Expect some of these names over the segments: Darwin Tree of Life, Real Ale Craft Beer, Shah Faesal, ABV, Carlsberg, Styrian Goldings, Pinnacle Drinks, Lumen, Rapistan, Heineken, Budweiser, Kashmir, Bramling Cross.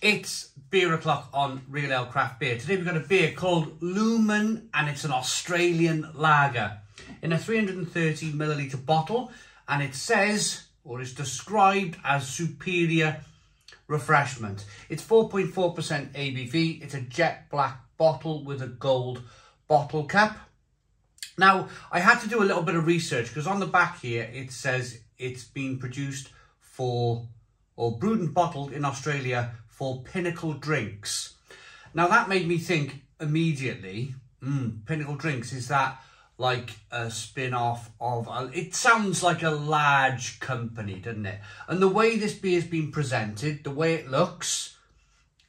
It's beer o'clock on Real Ale Craft Beer. Today we've got a beer called Lumen and it's an Australian lager in a 330ml bottle, and it says, or is described as, superior refreshment. It's 4.4% ABV. It's a jet black bottle with a gold bottle cap. Now, I had to do a little bit of research because on the back here it says it's been produced for, or brewed and bottled in Australia for Pinnacle Drinks. Now that made me think immediately, Pinnacle Drinks, is that like a spin-off of, it sounds like a large company, doesn't it? And the way this beer's been presented, the way it looks,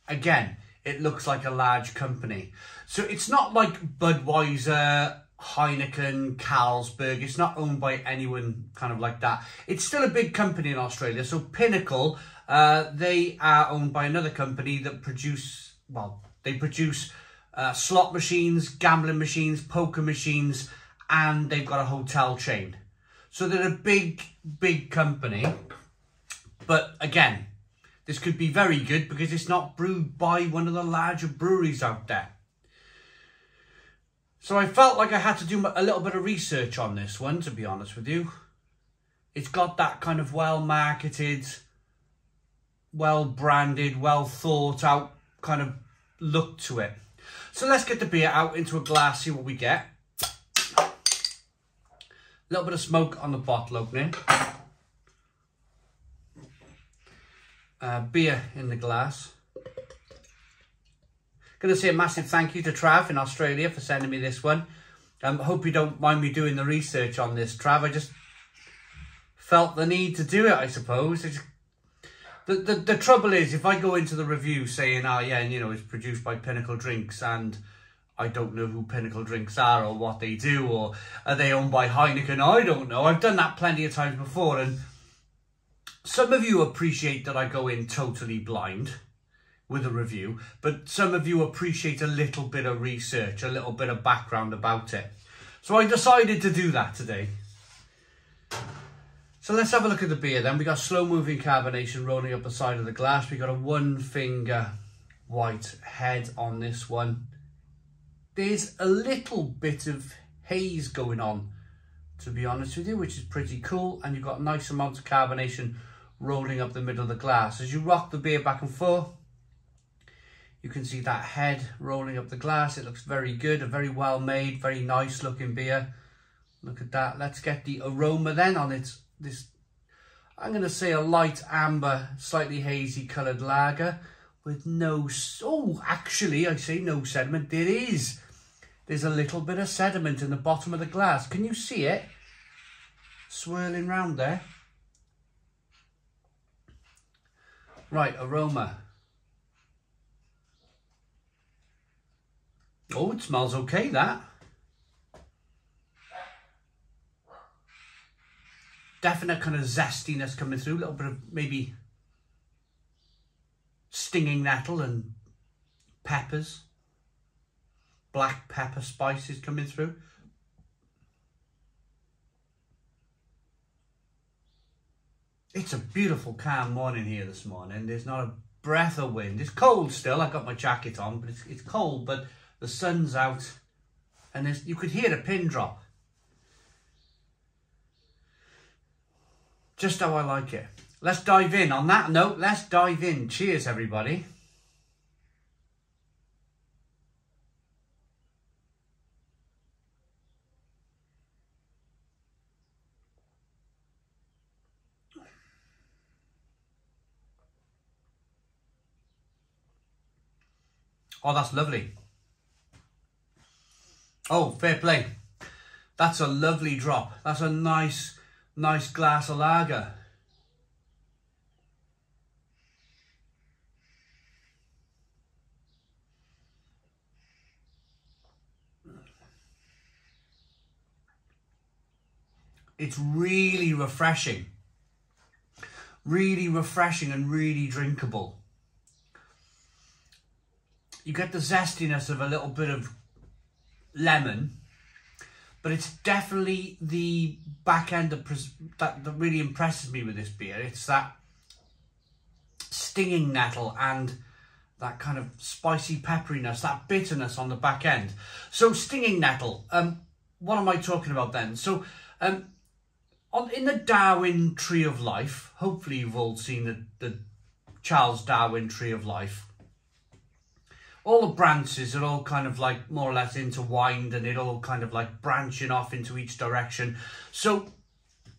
again, it looks like a large company. So it's not like Budweiser, Heineken, Carlsberg. It's not owned by anyone kind of like that. It's still a big company in Australia. So Pinnacle, they are owned by another company that produce, well, they produce slot machines, gambling machines, poker machines, and they've got a hotel chain. So they're a big, big company. But again, this could be very good because it's not brewed by one of the larger breweries out there. So I felt like I had to do a little bit of research on this one, to be honest with you. It's got that kind of well-marketed, well-branded, well-thought-out kind of look to it. So let's get the beer out into a glass, see what we get. A little bit of smoke on the bottle opening. Beer in the glass. Going to say a massive thank you to Trav in Australia for sending me this one. Hope you don't mind me doing the research on this, Trav. I just felt the need to do it, I suppose. It's The trouble is, if I go into the review saying, oh yeah, and you know, it's produced by Pinnacle Drinks, and I don't know who Pinnacle Drinks are or what they do, or are they owned by Heineken? I don't know. I've done that plenty of times before, and some of you appreciate that I go in totally blind with a review, but some of you appreciate a little bit of research, a little bit of background about it. So I decided to do that today. So let's have a look at the beer then. We've got slow-moving carbonation rolling up the side of the glass. We've got a one-finger white head on this one. There's a little bit of haze going on, to be honest with you, which is pretty cool. And you've got nice amounts of carbonation rolling up the middle of the glass. As you rock the beer back and forth, you can see that head rolling up the glass. It looks very good, a very well-made, very nice-looking beer. Look at that. Let's get the aroma then on its... This, I'm going to say, a light amber, slightly hazy coloured lager with no, oh, actually, I say no sediment. There is. There's a little bit of sediment in the bottom of the glass. Can you see it swirling round there? Right, aroma. Oh, it smells okay, that. Definite kind of zestiness coming through, a little bit of maybe stinging nettle and peppers, black pepper spices coming through. It's a beautiful calm morning here this morning. There's not a breath of wind. It's cold still. I've got my jacket on, but it's cold, but the sun's out and there's, you could hear a pin drop. Just how I like it. Let's dive in. On that note, let's dive in. Cheers, everybody. Oh, that's lovely. Oh, fair play. That's a lovely drop. That's a nice... nice glass of lager. It's really refreshing and really drinkable. You get the zestiness of a little bit of lemon, but it's definitely the back end that really impresses me with this beer. It's that stinging nettle and that kind of spicy pepperiness, that bitterness on the back end. So stinging nettle, what am I talking about then? So in the Darwin Tree of Life, hopefully you've all seen the Charles Darwin Tree of Life. All the branches are all kind of like more or less intertwined, and it all kind of like branching off into each direction. So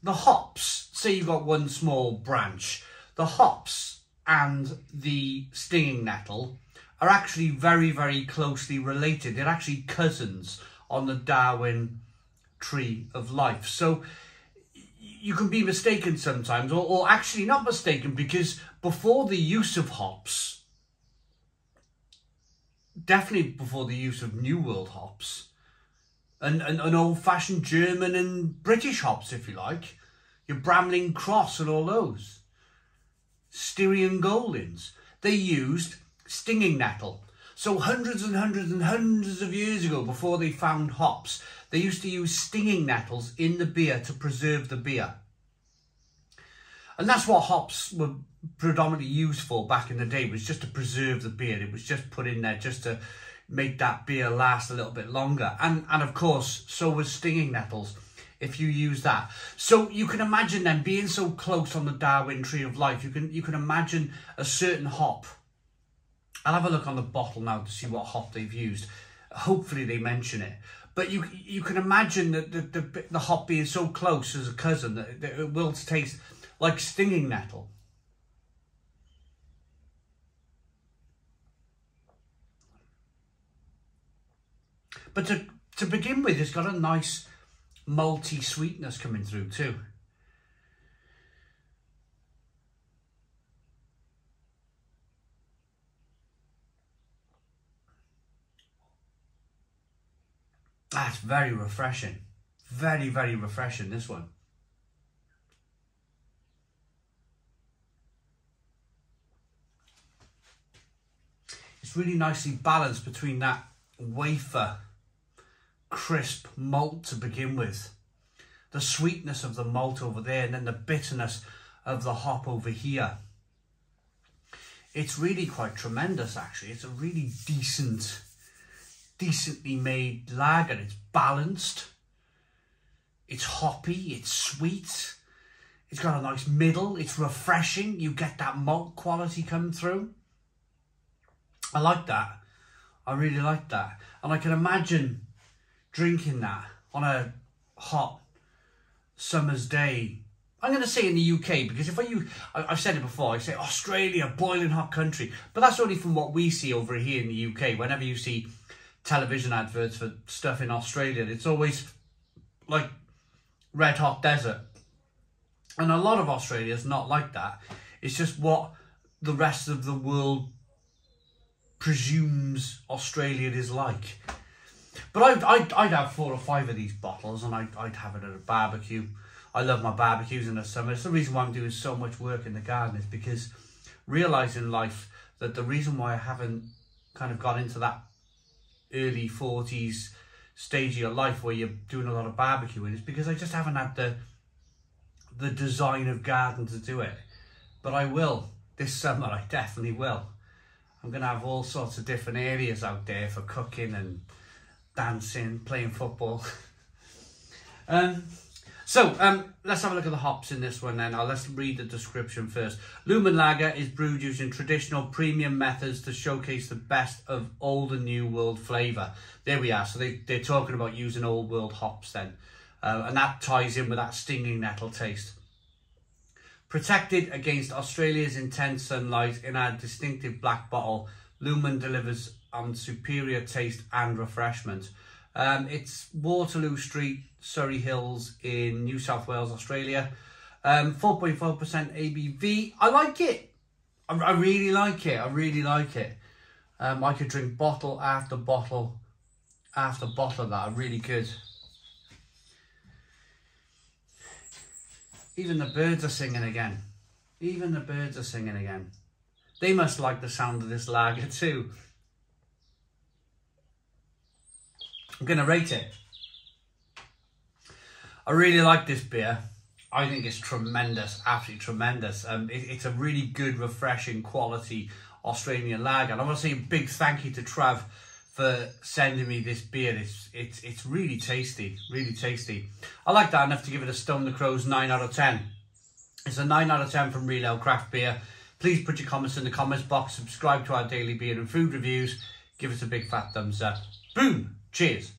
the hops, say you've got one small branch, the hops and the stinging nettle are actually very, very closely related. They're actually cousins on the Darwin Tree of Life. So you can be mistaken sometimes, or actually not mistaken, because before the use of hops, definitely before the use of New World hops and old-fashioned German and British hops, if you like, your Bramling Cross and all those, Styrian Goldings, they used stinging nettle. So hundreds and hundreds and hundreds of years ago, before they found hops, they used to use stinging nettles in the beer to preserve the beer. And that's what hops were predominantly used for back in the day, was just to preserve the beer. It was just put in there just to make that beer last a little bit longer. And of course, so was stinging nettles, if you use that. So you can imagine them being so close on the Darwin Tree of Life. You can imagine a certain hop. I'll have a look on the bottle now to see what hop they've used. Hopefully they mention it. But you can imagine that the hop being so close as a cousin that it will taste like stinging nettle. But to begin with, it's got a nice malty sweetness coming through too. That's very refreshing. Very, very refreshing, this one. It's really nicely balanced between that wafer crisp malt to begin with, the sweetness of the malt over there, and then the bitterness of the hop over here. It's really quite tremendous, actually. It's a really decently made lager. It's balanced, it's hoppy, it's sweet, it's got a nice middle, it's refreshing. You get that malt quality come through. I like that. I really like that. And I can imagine drinking that on a hot summer's day. I'm going to say in the UK, because if I've said it before, I say Australia, boiling hot country. But that's only from what we see over here in the UK. Whenever you see television adverts for stuff in Australia, it's always like red hot desert. And a lot of Australia is not like that. It's just what the rest of the world presumes Australia is like. But I'd have 4 or 5 of these bottles, and I'd have it at a barbecue. I love my barbecues in the summer. It's the reason why I'm doing so much work in the garden, is because realising life that the reason why I haven't kind of got into that early 40s stage of your life where you're doing a lot of barbecuing is because I just haven't had the design of garden to do it. But I will. This summer I definitely will. I'm going to have all sorts of different areas out there for cooking and dancing, playing football. Let's have a look at the hops in this one then. Let's read the description first. Lumen Lager is brewed using traditional premium methods to showcase the best of old and new world flavour. There we are. So they're talking about using old world hops then. And that ties in with that stinging nettle taste. Protected against Australia's intense sunlight in our distinctive black bottle, Lumen delivers on superior taste and refreshment. It's Waterloo Street, Surrey Hills in New South Wales, Australia. 4.4% ABV. I like it. I really like it. I really like it. I could drink bottle after bottle after bottle of that. I really could. Even the birds are singing again. Even the birds are singing again. They must like the sound of this lager too. I'm going to rate it. I really like this beer. I think it's tremendous. Absolutely tremendous. It's a really good, refreshing quality Australian lager. And I want to say a big thank you to Trav for sending me this beer. It's really tasty, really tasty. I like that enough to give it a Stone the Crow's 9 out of 10. It's a 9 out of 10 from Real Ale Craft Beer. Please put your comments in the comments box, subscribe to our daily beer and food reviews, give us a big fat thumbs up. Boom! Cheers!